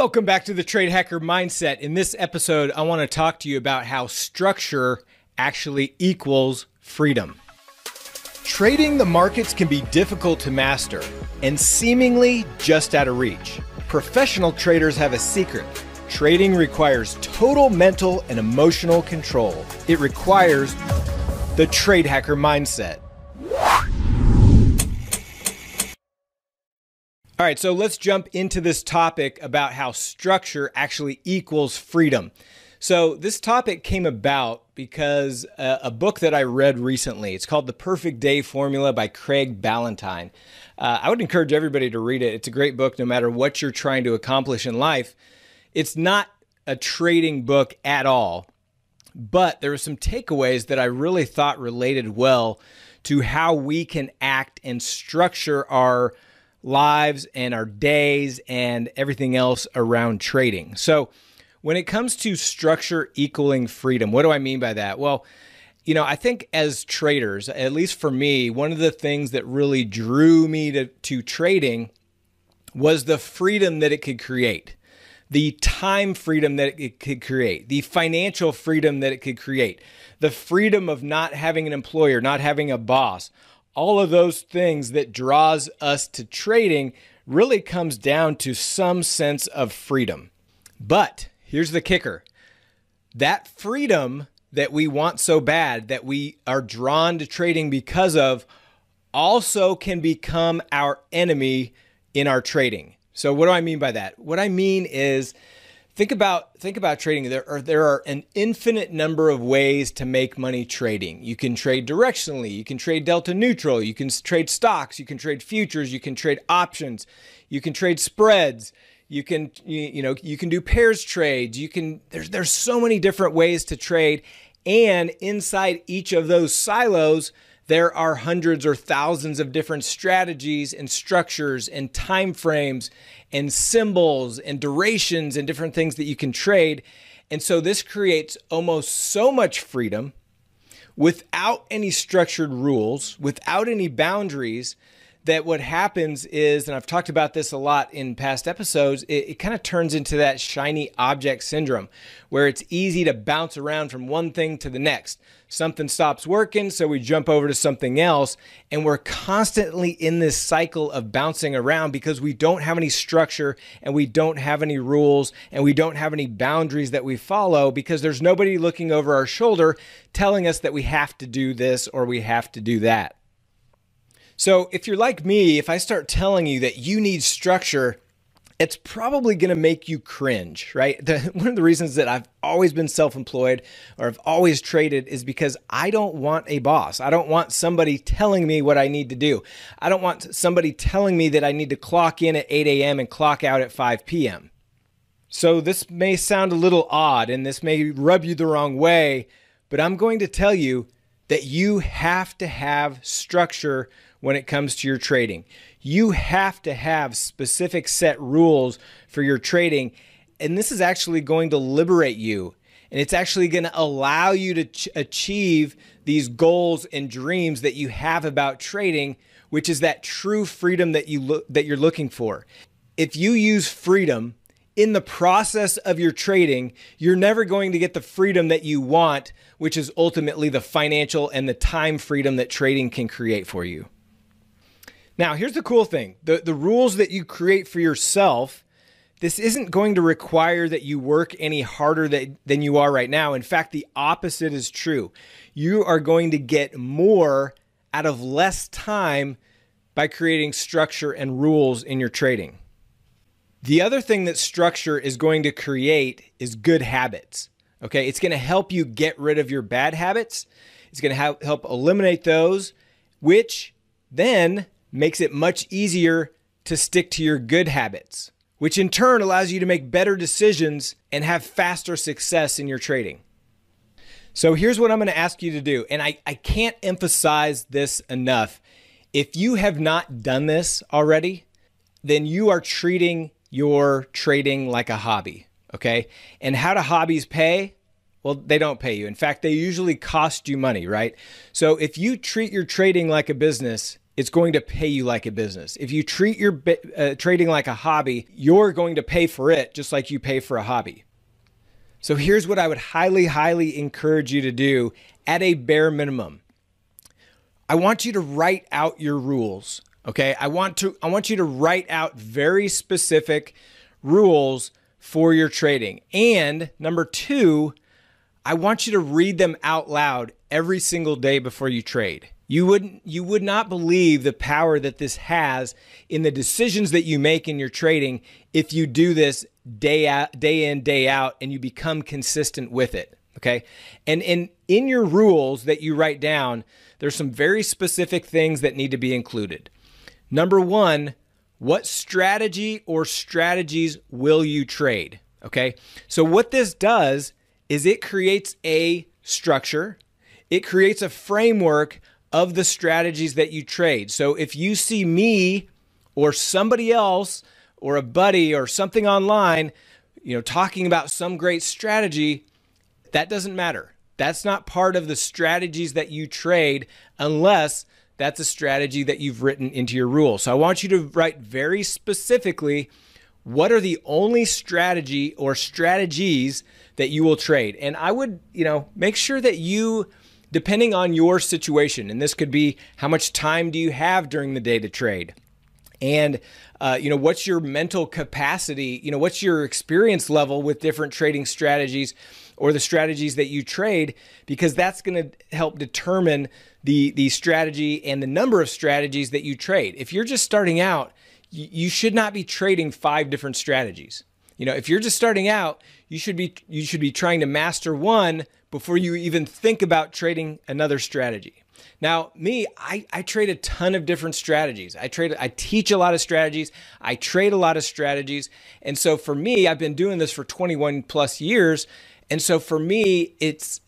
Welcome back to the Trade Hacker Mindset. In this episode, I want to talk to you about how structure actually equals freedom. Trading the markets can be difficult to master and seemingly just out of reach. Professional traders have a secret. Trading requires total mental and emotional control. It requires the Trade Hacker Mindset. All right, so let's jump into this topic about how structure actually equals freedom. So this topic came about because a book that I read recently, it's called The Perfect Day Formula by Craig Ballantyne. I would encourage everybody to read it. It's a great book no matter what you're trying to accomplish in life. It's not a trading book at all, but there were some takeaways that I really thought related well to how we can act and structure our lives and our days and everything else around trading. So when it comes to structure equaling freedom, what do I mean by that? Well, you know, I think as traders, at least for me, one of the things that really drew me to trading was the freedom that it could create, the time freedom that it could create, the financial freedom that it could create, the freedom of not having an employer, not having a boss. All of those things that draws us to trading really comes down to some sense of freedom. But here's the kicker. That freedom that we want so bad, that we are drawn to trading because of, also can become our enemy in our trading. So what do I mean by that? What I mean is, think about trading. There are an infinite number of ways to make money trading. You can trade directionally. You can trade delta neutral. You can trade stocks. You can trade futures. You can trade options. You can trade spreads. You can you can do pairs trades. You can there's so many different ways to trade, and inside each of those silos, there are hundreds or thousands of different strategies and structures and time frames and symbols and durations and different things that you can trade. And so this creates almost so much freedom without any structured rules, without any boundaries, that what happens is, and I've talked about this a lot in past episodes, it kind of turns into that shiny object syndrome where it's easy to bounce around from one thing to the next. Something stops working, so we jump over to something else, and we're constantly in this cycle of bouncing around because we don't have any structure and we don't have any rules and we don't have any boundaries that we follow because there's nobody looking over our shoulder telling us that we have to do this or we have to do that. So if you're like me, if I start telling you that you need structure, it's probably going to make you cringe, right? One of the reasons that I've always been self-employed or I've always traded is because I don't want a boss. I don't want somebody telling me what I need to do. I don't want somebody telling me that I need to clock in at 8 a.m. and clock out at 5 p.m. So this may sound a little odd and this may rub you the wrong way, but I'm going to tell you that you have to have structure when it comes to your trading. You have to have specific set rules for your trading, and this is actually going to liberate you, and it's actually going to allow you to achieve these goals and dreams that you have about trading, which is that true freedom that you're looking for. If you use freedom in the process of your trading, you're never going to get the freedom that you want, which is ultimately the financial and the time freedom that trading can create for you. Now, here's the cool thing. The rules that you create for yourself, this isn't going to require that you work any harder than you are right now. In fact, the opposite is true. You are going to get more out of less time by creating structure and rules in your trading. The other thing that structure is going to create is good habits. Okay, it's going to help you get rid of your bad habits. It's going to help eliminate those, which then makes it much easier to stick to your good habits, which in turn allows you to make better decisions and have faster success in your trading. So here's what I'm going to ask you to do, and I can't emphasize this enough. If you have not done this already, then you are treating your trading like a hobby, okay? And how do hobbies pay? Well, they don't pay you. In fact, they usually cost you money, right? So if you treat your trading like a business, it's going to pay you like a business. If you treat your trading like a hobby, you're going to pay for it just like you pay for a hobby. So here's what I would highly, highly encourage you to do at a bare minimum. I want you to write out your rules, okay? I want you to write out very specific rules for your trading. And number two, I want you to read them out loud every single day before you trade. You would not believe the power that this has in the decisions that you make in your trading if you do this day out, day in, day out, and you become consistent with it, okay? And in your rules that you write down, there's some very specific things that need to be included. Number one, what strategy or strategies will you trade, okay? So what this does is it creates a structure, it creates a framework of the strategies that you trade. So if you see me or somebody else or a buddy or something online, you know, talking about some great strategy, that doesn't matter. That's not part of the strategies that you trade unless that's a strategy that you've written into your rule. So I want you to write very specifically, what are the only strategy or strategies that you will trade? And I would, you know, make sure that you, depending on your situation, and this could be how much time do you have during the day to trade? And, you know, what's your mental capacity? You know, what's your experience level with different trading strategies or the strategies that you trade? Because that's going to help determine the strategy and the number of strategies that you trade. If you're just starting out, you should not be trading 5 different strategies. You know, if you're just starting out, you should be trying to master one before you even think about trading another strategy. Now, me, I trade a ton of different strategies. I teach a lot of strategies. I trade a lot of strategies. And so for me, I've been doing this for 21 plus years. And so for me, it's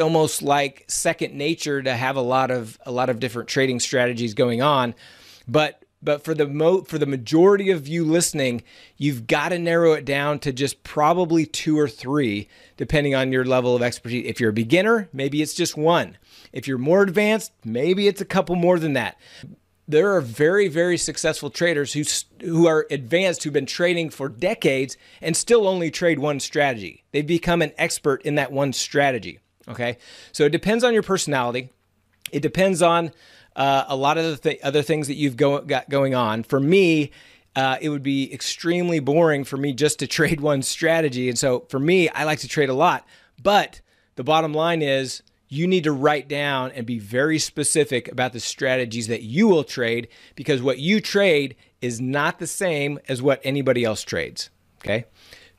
almost like second nature to have a lot of different trading strategies going on. But for the majority of you listening, you've got to narrow it down to just probably 2 or 3, depending on your level of expertise. If you're a beginner, maybe it's just 1. If you're more advanced, maybe it's a couple more than that. There are very, very successful traders who are advanced, who've been trading for decades and still only trade 1 strategy. They've become an expert in that 1 strategy, okay? So it depends on your personality. It depends on a lot of the other things that you've got going on. For me, it would be extremely boring for me just to trade 1 strategy. And so for me, I like to trade a lot. But the bottom line is you need to write down and be very specific about the strategies that you will trade, because what you trade is not the same as what anybody else trades, okay?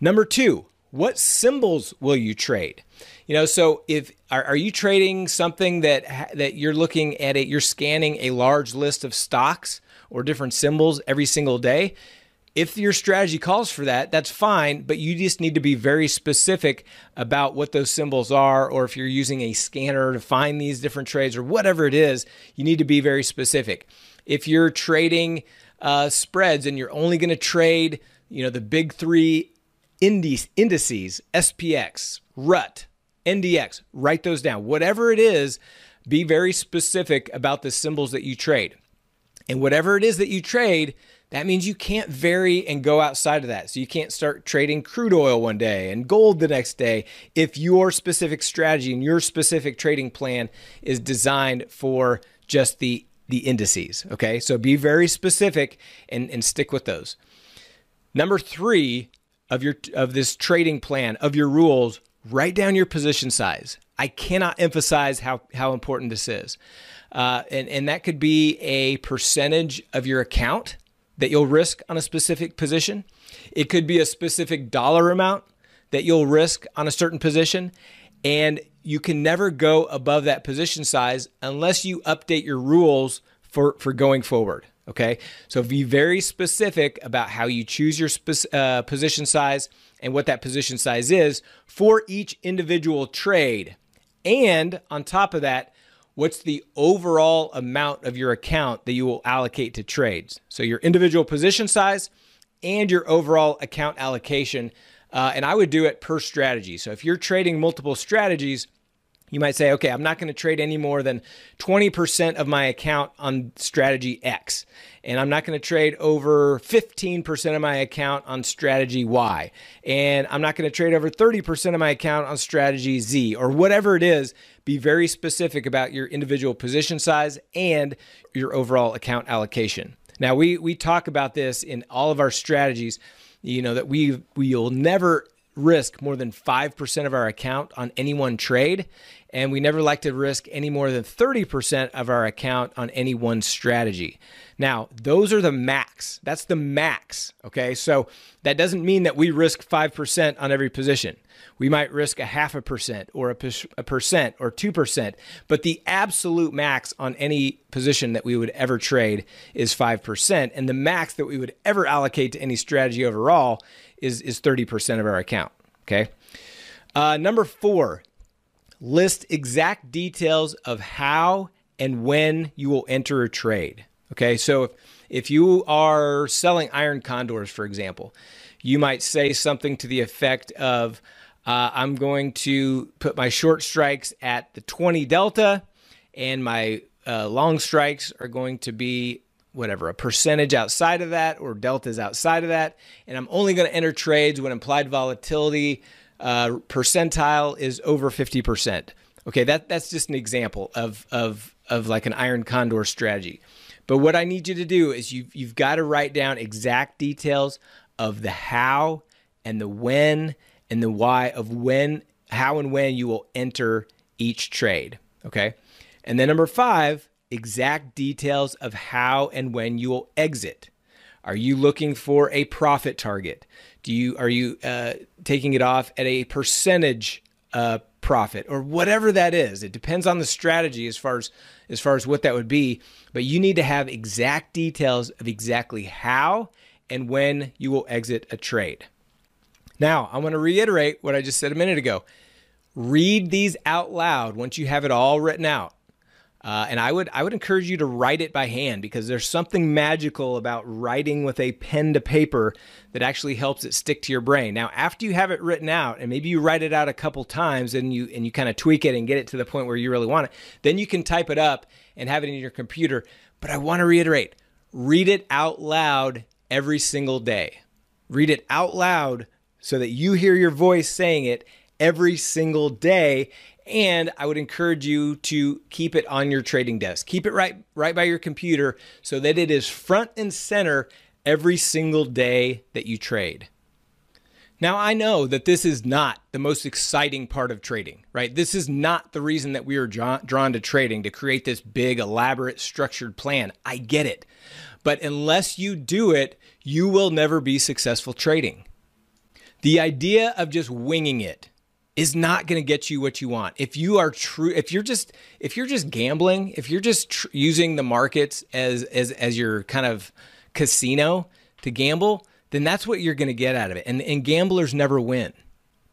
Number 2, what symbols will you trade? You know, so are you trading something that you're looking at it, you're scanning a large list of stocks or different symbols every single day? If your strategy calls for that, that's fine, but you just need to be very specific about what those symbols are, or if you're using a scanner to find these different trades or whatever it is, you need to be very specific. If you're trading spreads and you're only going to trade, you know, the big 3 indices, SPX, RUT, NDX, write those down. Whatever it is, be very specific about the symbols that you trade. And whatever it is that you trade, that means you can't vary and go outside of that. So you can't start trading crude oil one day and gold the next day if your specific strategy and your specific trading plan is designed for just the indices, okay? So be very specific and stick with those. Number 3 of this trading plan, of your rules, write down your position size. I cannot emphasize how important this is. And that could be a percentage of your account that you'll risk on a specific position. It could be a specific dollar amount that you'll risk on a certain position. And you can never go above that position size unless you update your rules for going forward, okay? So be very specific about how you choose your position size and what that position size is for each individual trade. And on top of that, what's the overall amount of your account that you will allocate to trades? So your individual position size and your overall account allocation. And I would do it per strategy. So if you're trading multiple strategies, You might say, okay, I'm not going to trade any more than 20% of my account on strategy X, and I'm not going to trade over 15% of my account on strategy Y, and I'm not going to trade over 30% of my account on strategy Z, or whatever it is. Be very specific about your individual position size and your overall account allocation. Now, we talk about this in all of our strategies, you know, that we'll never risk more than 5% of our account on any one trade, and we never like to risk any more than 30% of our account on any one strategy. Now, those are the max. That's the max, okay? So that doesn't mean that we risk 5% on every position. We might risk 0.5% or a percent or 2%, but the absolute max on any position that we would ever trade is 5%, and the max that we would ever allocate to any strategy overall is 30% of our account, okay? Number four, list exact details of how and when you will enter a trade, okay? So if you are selling iron condors, for example, you might say something to the effect of, I'm going to put my short strikes at the 20 delta, and my long strikes are going to be whatever, a percentage outside of that or deltas outside of that. And I'm only going to enter trades when implied volatility percentile is over 50%. Okay, that's just an example of like an iron condor strategy. But what I need you to do is you've got to write down exact details of the how and the when and the why of how and when you will enter each trade, okay? And then number five, exact details of how and when you will exit. Are you looking for a profit target? Are you taking it off at a percentage profit or whatever that is? It depends on the strategy as far as what that would be, but you need to have exact details of exactly how and when you will exit a trade. Now, I want to reiterate what I just said a minute ago. Read these out loud once you have it all written out. And I would encourage you to write it by hand, because there's something magical about writing with a pen to paper that actually helps it stick to your brain. Now, after you have it written out, and maybe you write it out a couple times and you kind of tweak it and get it to the point where you really want it, then you can type it up and have it in your computer. But I want to reiterate, read it out loud every single day. Read it out loud so that you hear your voice saying it every single day. And I would encourage you to keep it on your trading desk. Keep it right by your computer so that it is front and center every single day that you trade. Now, I know that this is not the most exciting part of trading, right? This is not the reason that we are drawn to trading, to create this big, elaborate, structured plan. I get it. But unless you do it, you will never be successful trading. The idea of just winging it is not going to get you what you want. If you are if you're just gambling, if you're just using the markets as your kind of casino to gamble, then that's what you're going to get out of it. And gamblers never win.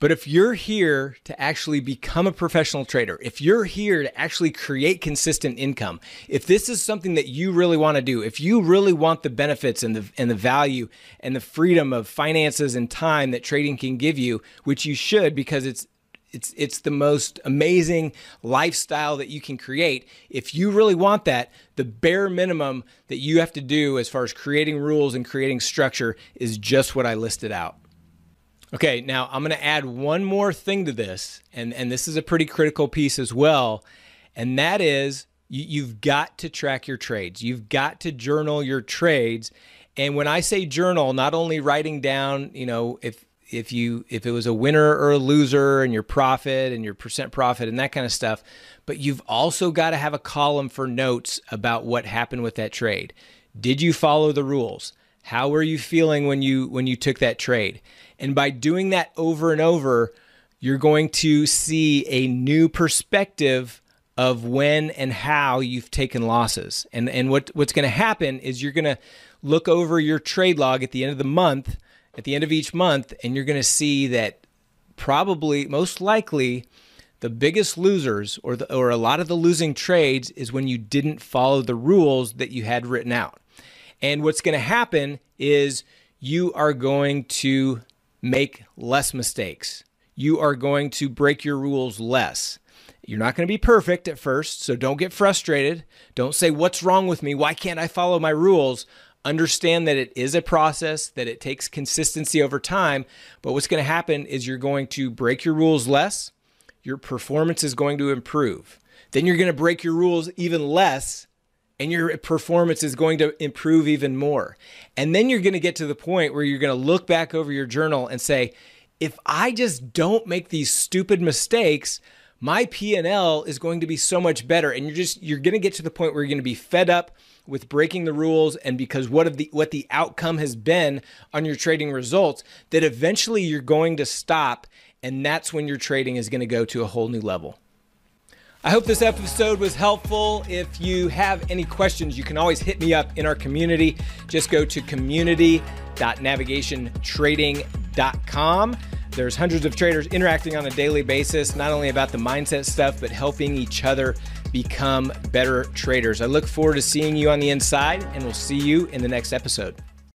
But if you're here to actually become a professional trader, if you're here to actually create consistent income, if this is something that you really want to do, if you really want the benefits and the value and the freedom of finances and time that trading can give you, which you should, because it's the most amazing lifestyle that you can create. If you really want that, the bare minimum that you have to do as far as creating rules and creating structure is just what I listed out. Okay, now I'm going to add one more thing to this, and this is a pretty critical piece as well, and that is you've got to track your trades. You've got to journal your trades, and when I say journal, not only writing down, you know, if it was a winner or a loser and your profit and your percent profit and that kind of stuff, but you've also got to have a column for notes about what happened with that trade. Did you follow the rules? How were you feeling when you took that trade? And by doing that over and over, you're going to see a new perspective of when and how you've taken losses. And what's going to happen is you're going to look over your trade log at the end of the month, at the end of each month, and you're going to see that probably, most likely, the biggest losers or a lot of the losing trades is when you didn't follow the rules that you had written out. And what's going to happen is you are going to make less mistakes. You are going to break your rules less. You're not going to be perfect at first, so don't get frustrated. Don't say, what's wrong with me? Why can't I follow my rules? Understand that it is a process, that it takes consistency over time. But what's going to happen is you're going to break your rules less. Your performance is going to improve. Then you're going to break your rules even less, and your performance is going to improve even more. And then you're going to get to the point where you're going to look back over your journal and say, if I just don't make these stupid mistakes, my P&L is going to be so much better. And you're going to get to the point where you're going to be fed up with breaking the rules, and because what the outcome has been on your trading results, that eventually you're going to stop, and that's when your trading is going to go to a whole new level. I hope this episode was helpful. If you have any questions, you can always hit me up in our community. Just go to community.navigationtrading.com. There's hundreds of traders interacting on a daily basis, not only about the mindset stuff, but helping each other become better traders. I look forward to seeing you on the inside, and we'll see you in the next episode.